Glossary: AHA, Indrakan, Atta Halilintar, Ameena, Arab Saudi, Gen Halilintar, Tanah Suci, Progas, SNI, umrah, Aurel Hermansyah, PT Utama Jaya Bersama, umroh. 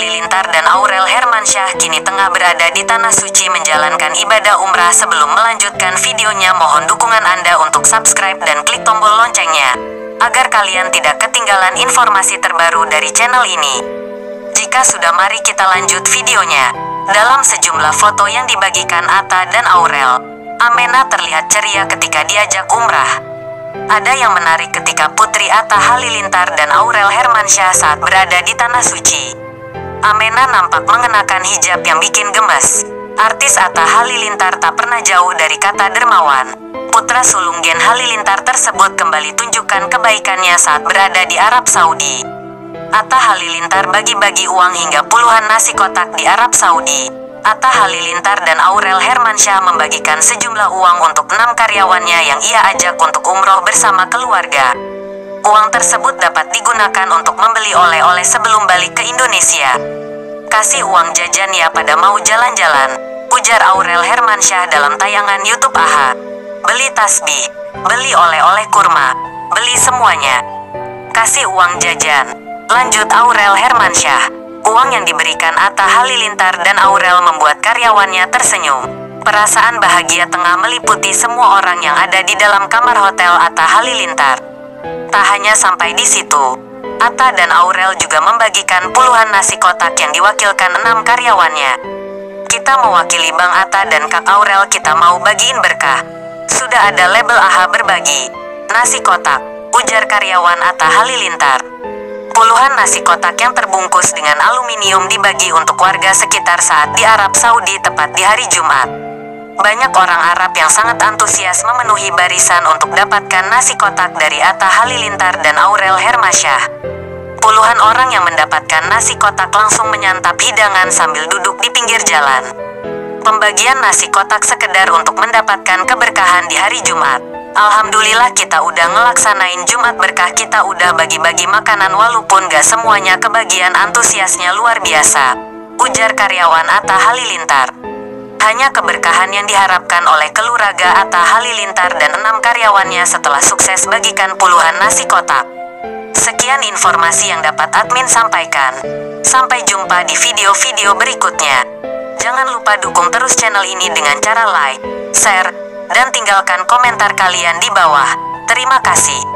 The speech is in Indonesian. Halilintar dan Aurel Hermansyah kini tengah berada di Tanah Suci menjalankan ibadah umrah. Sebelum melanjutkan videonya, mohon dukungan Anda untuk subscribe dan klik tombol loncengnya, agar kalian tidak ketinggalan informasi terbaru dari channel ini. Jika sudah, mari kita lanjut videonya. Dalam sejumlah foto yang dibagikan Atta dan Aurel, Ameena terlihat ceria ketika diajak umrah. Ada yang menarik ketika Putri Atta Halilintar dan Aurel Hermansyah saat berada di Tanah Suci. Ameena nampak mengenakan hijab yang bikin gemes. Artis Atta Halilintar tak pernah jauh dari kata dermawan. Putra sulung Gen Halilintar tersebut kembali tunjukkan kebaikannya saat berada di Arab Saudi. Atta Halilintar bagi-bagi uang hingga puluhan nasi kotak di Arab Saudi. Atta Halilintar dan Aurel Hermansyah membagikan sejumlah uang untuk 6 karyawannya yang ia ajak untuk umroh bersama keluarga. Uang tersebut dapat digunakan untuk membeli oleh-oleh sebelum balik ke Indonesia. Kasih uang jajan ya pada mau jalan-jalan, ujar Aurel Hermansyah dalam tayangan YouTube AHA. Beli tasbih, beli oleh-oleh kurma, beli semuanya. Kasih uang jajan, lanjut Aurel Hermansyah. Uang yang diberikan Atta Halilintar dan Aurel membuat karyawannya tersenyum. Perasaan bahagia tengah meliputi semua orang yang ada di dalam kamar hotel Atta Halilintar. Tak hanya sampai di situ, Atta dan Aurel juga membagikan puluhan nasi kotak yang diwakilkan 6 karyawannya. Kita mewakili Bang Atta dan Kak Aurel, kita mau bagiin berkah. Sudah ada label AHA berbagi nasi kotak, ujar karyawan Atta Halilintar. Puluhan nasi kotak yang terbungkus dengan aluminium dibagi untuk warga sekitar saat di Arab Saudi tepat di hari Jumat. Banyak orang Arab yang sangat antusias memenuhi barisan untuk dapatkan nasi kotak dari Atta Halilintar dan Aurel Hermansyah. Puluhan orang yang mendapatkan nasi kotak langsung menyantap hidangan sambil duduk di pinggir jalan. Pembagian nasi kotak sekedar untuk mendapatkan keberkahan di hari Jumat. Alhamdulillah kita udah ngelaksanain Jumat berkah, kita udah bagi-bagi makanan walaupun gak semuanya kebagian, antusiasnya luar biasa, ujar karyawan Atta Halilintar. Hanya keberkahan yang diharapkan oleh keluarga Atta Halilintar dan 6 karyawannya setelah sukses bagikan puluhan nasi kotak. Sekian informasi yang dapat admin sampaikan. Sampai jumpa di video-video berikutnya. Jangan lupa dukung terus channel ini dengan cara like, share, dan tinggalkan komentar kalian di bawah. Terima kasih.